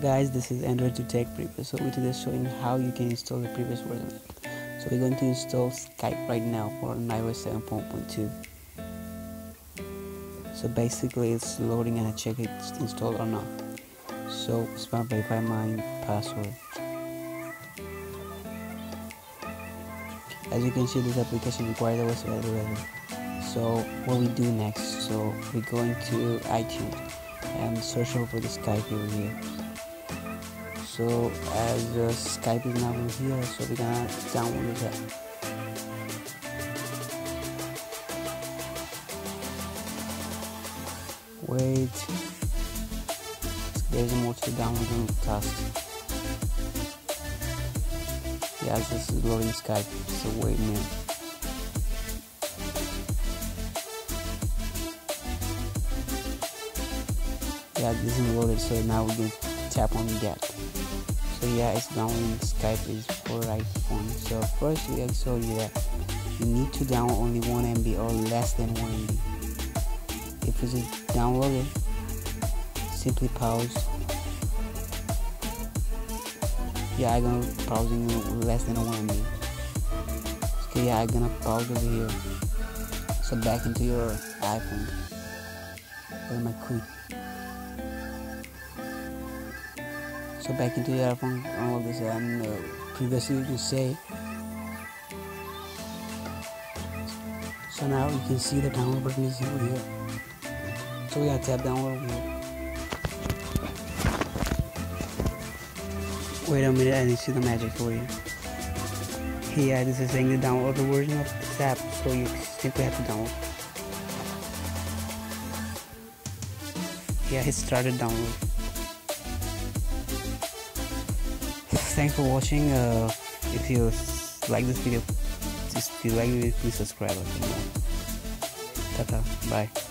guys, this is Android2Tech preview. So it is showing how you can install the previous version. So we're going to install Skype right now for an iOS 7.2. So basically it's loading and I check it's installed or not. So just want to verify my password. As you can see, this application requires iOS 11. So what we do next, so we go into iTunes and search over the Skype over here. So as Skype is now over here, so we're gonna download the app. Wait, there's more to downloading task. Yes, this is loading Skype, so wait a minute. Yeah, this is loaded, so now we can tap on that. So yeah, it's downloading Skype is for iPhone. So first we show you that you need to download only 1 MB or less than 1 MB. If you just download it, simply pause. Yeah, I'm gonna pausing less than 1 MB. Okay, yeah, I'm gonna pause over here. So back into your iPhone. Where am I quick? So back into your iPhone. All this previously you can say. So now you can see the download button is over here. So we gotta tap download here. Wait a minute, I didn't see the magic for you. Yeah, this is saying to download the version of this app, so you simply have to download. Yeah, it started download. Thanks for watching. If you like this video, please subscribe. Bye.